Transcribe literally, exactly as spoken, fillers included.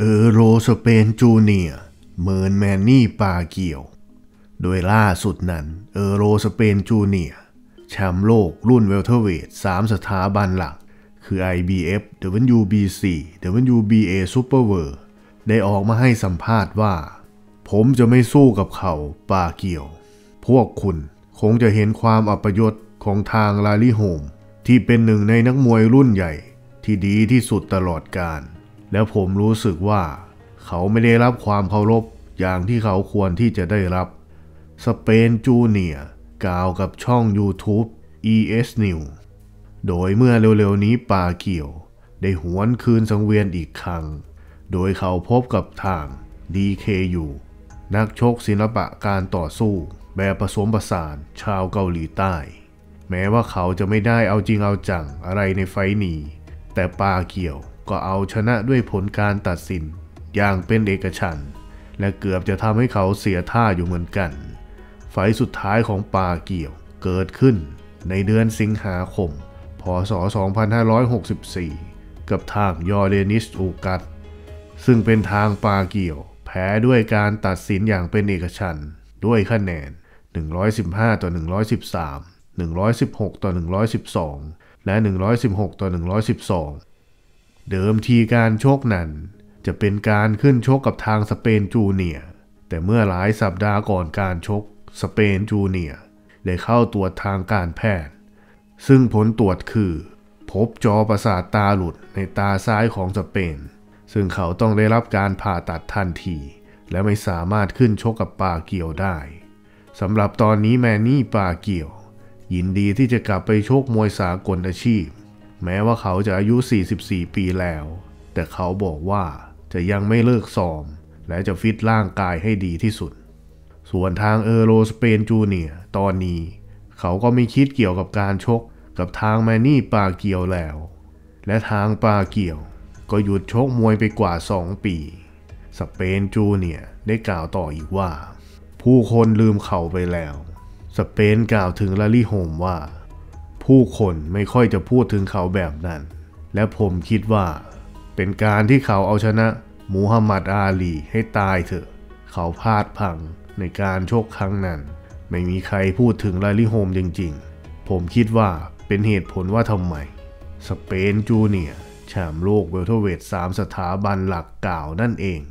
เออโรสเปนจูเนียร์เมินแมนนี่ปาเกียวโดยล่าสุดนั้นเออโรสเปนจูเนียร์แชมป์โลกรุ่นเวลเทอร์เวทสามสถาบันหลักคือ ไอ บี เอฟ ดับเบิลยู บี ซี ดับเบิลยู บี เอ Super World ได้ออกมาให้สัมภาษณ์ว่าผมจะไม่สู้กับเขาปาเกียวพวกคุณคงจะเห็นความอัปยศของทางลาลีโฮมที่เป็นหนึ่งในนักมวยรุ่นใหญ่ที่ดีที่สุดตลอดกาลแล้วผมรู้สึกว่าเขาไม่ได้รับความเคารพอย่างที่เขาควรที่จะได้รับสเปนจูเนียร์กล่าวกับช่อง YouTube อี เอส นิวส์ โดยเมื่อเร็วๆนี้ปาเกียวได้หวนคืนสังเวียนอีกครั้งโดยเขาพบกับทาง ดี เค ยู นักชกศิลปะการต่อสู้แบบผสมผสานชาวเกาหลีใต้แม้ว่าเขาจะไม่ได้เอาจริงเอาจังอะไรในไฟต์นี้แต่ปาเกียวก็เอาชนะด้วยผลการตัดสินอย่างเป็นเอกฉันท์และเกือบจะทำให้เขาเสียท่าอยู่เหมือนกันไฟต์สุดท้ายของปาเกียวเกิดขึ้นในเดือนสิงหาคมพ.ศ.สองพันห้าร้อยหกสิบสี่กับทางยอร์เดนิสอูกัตซึ่งเป็นทางปาเกียวแพ้ด้วยการตัดสินอย่างเป็นเอกฉันท์ด้วยคะแนนหนึ่งร้อยสิบห้าต่อหนึ่งร้อยสิบสามหนึ่งร้อยสิบหกต่อหนึ่งร้อยสิบสองและหนึ่งร้อยสิบหกต่อหนึ่งร้อยสิบสองเดิมทีการโชคนั้นจะเป็นการขึ้นโชคกับทางสเปนจูเนียร์แต่เมื่อหลายสัปดาห์ก่อนการโชคสเปนจูเนียร์ได้เข้าตรวจทางการแพทย์ซึ่งผลตรวจคือพบจอประสาทตาหลุดในตาซ้ายของสเปนซึ่งเขาต้องได้รับการผ่าตัดทันทีและไม่สามารถขึ้นโชคกับปาเกียวได้สำหรับตอนนี้แมนนี่ปาเกียวยินดีที่จะกลับไปโชคมวยสากลอาชีพแม้ว่าเขาจะอายุสี่สิบสี่ปีแล้วแต่เขาบอกว่าจะยังไม่เลิกซ้อมและจะฟิตร่างกายให้ดีที่สุดส่วนทางเออร์โรสเปนจูเนียร์ตอนนี้เขาก็ไม่คิดเกี่ยวกับการชกกับทางแมนนี่ปาเกียวแล้วและทางปาเกียวก็หยุดชกมวยไปกว่าสองปีสเปนจูเนียร์ได้กล่าวต่ออีกว่าผู้คนลืมเขาไปแล้วสเปนกล่าวถึงลาลีโฮมว่าผู้คนไม่ค่อยจะพูดถึงเขาแบบนั้นและผมคิดว่าเป็นการที่เขาเอาชนะมูฮัมหมัดอาลีให้ตายเถอะเขาพลาดพังในการโชคครั้งนั้นไม่มีใครพูดถึงลาลีโฮมจริงๆผมคิดว่าเป็นเหตุผลว่าทำไมสเปนจูเนียร์แชมป์โลกเวลเทอร์เวทสามสถาบันหลักกล่าวนั่นเอง